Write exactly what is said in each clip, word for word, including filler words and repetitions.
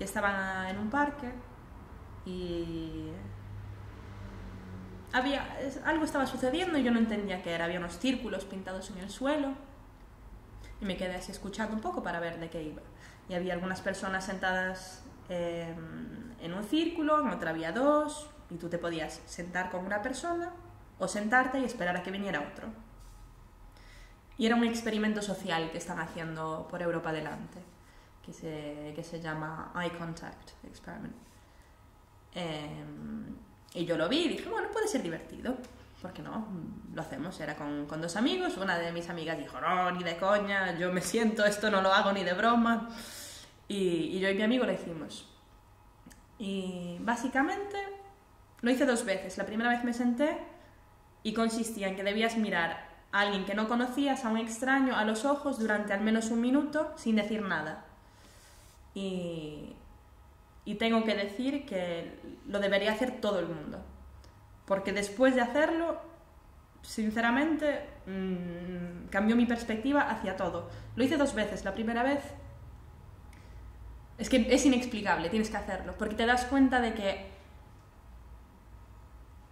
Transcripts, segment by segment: y estaba en un parque y había, algo estaba sucediendo y yo no entendía qué era. Había unos círculos pintados en el suelo y me quedé así escuchando un poco para ver de qué iba. Y había algunas personas sentadas eh, en un círculo, en otra había dos, y tú te podías sentar con una persona o sentarte y esperar a que viniera otro. Y era un experimento social que están haciendo por Europa adelante, que se, que se llama eye contact experiment. Eh, Y yo lo vi y dije, bueno, puede ser divertido, ¿por qué no? Lo hacemos, era con, con dos amigos. Una de mis amigas dijo, no, ni de coña, yo me siento, esto no lo hago ni de broma. Y, y yo y mi amigo lo hicimos. Y básicamente lo hice dos veces. La primera vez me senté y consistía en que debías mirar a alguien que no conocías, a un extraño, a los ojos durante al menos un minuto sin decir nada. Y... Y tengo que decir que lo debería hacer todo el mundo, porque después de hacerlo, sinceramente, mmm, cambió mi perspectiva hacia todo. Lo hice dos veces. La primera vez es que es inexplicable, tienes que hacerlo, porque te das cuenta de que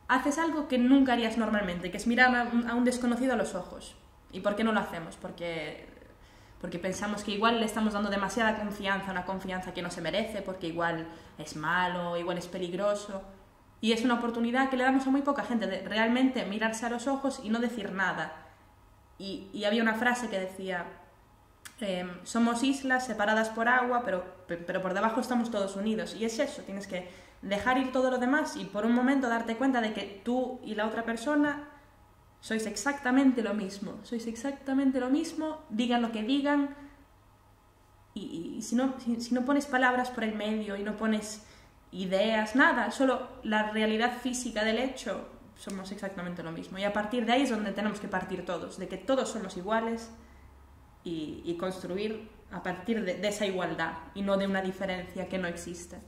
haces algo que nunca harías normalmente, que es mirar a un, a un desconocido a los ojos. ¿Y por qué no lo hacemos? Porque... porque pensamos que igual le estamos dando demasiada confianza, una confianza que no se merece, porque igual es malo, igual es peligroso. Y es una oportunidad que le damos a muy poca gente, de realmente mirarse a los ojos y no decir nada. Y, y había una frase que decía, eh, somos islas separadas por agua, pero, pero por debajo estamos todos unidos. Y es eso, tienes que dejar ir todo lo demás y por un momento darte cuenta de que tú y la otra persona... sois exactamente lo mismo, sois exactamente lo mismo, digan lo que digan, y, y si, no, si, si no pones palabras por el medio y no pones ideas, nada, solo la realidad física del hecho, somos exactamente lo mismo. Y a partir de ahí es donde tenemos que partir todos, de que todos somos iguales y, y construir a partir de, de esa igualdad y no de una diferencia que no existe.